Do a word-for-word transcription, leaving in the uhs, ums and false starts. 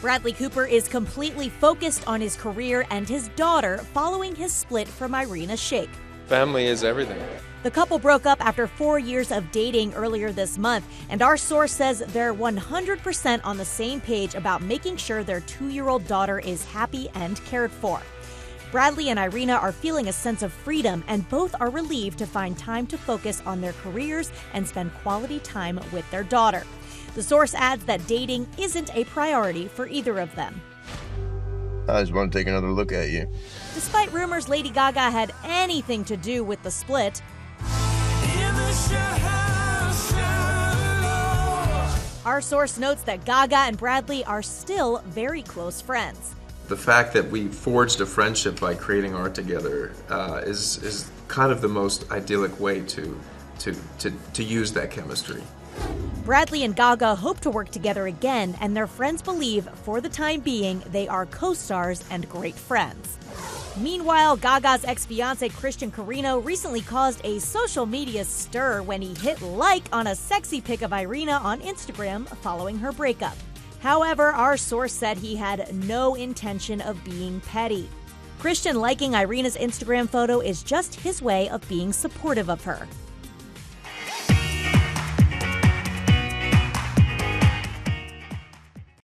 Bradley Cooper is completely focused on his career and his daughter following his split from Irina Shayk. Family is everything. The couple broke up after four years of dating earlier this month, and our source says they're one hundred percent on the same page about making sure their two-year-old daughter is happy and cared for. Bradley and Irina are feeling a sense of freedom, and both are relieved to find time to focus on their careers and spend quality time with their daughter. The source adds that dating isn't a priority for either of them. I just want to take another look at you. Despite rumors Lady Gaga had anything to do with the split, our source notes that Gaga and Bradley are still very close friends. The fact that we forged a friendship by creating art together uh, is, is kind of the most idyllic way to, to, to, to use that chemistry. Bradley and Gaga hope to work together again, and their friends believe, for the time being, they are co-stars and great friends. Meanwhile, Gaga's ex-fiancé Christian Carino recently caused a social media stir when he hit like on a sexy pic of Irina on Instagram following her breakup. However, our source said he had no intention of being petty. Christian liking Irina's Instagram photo is just his way of being supportive of her.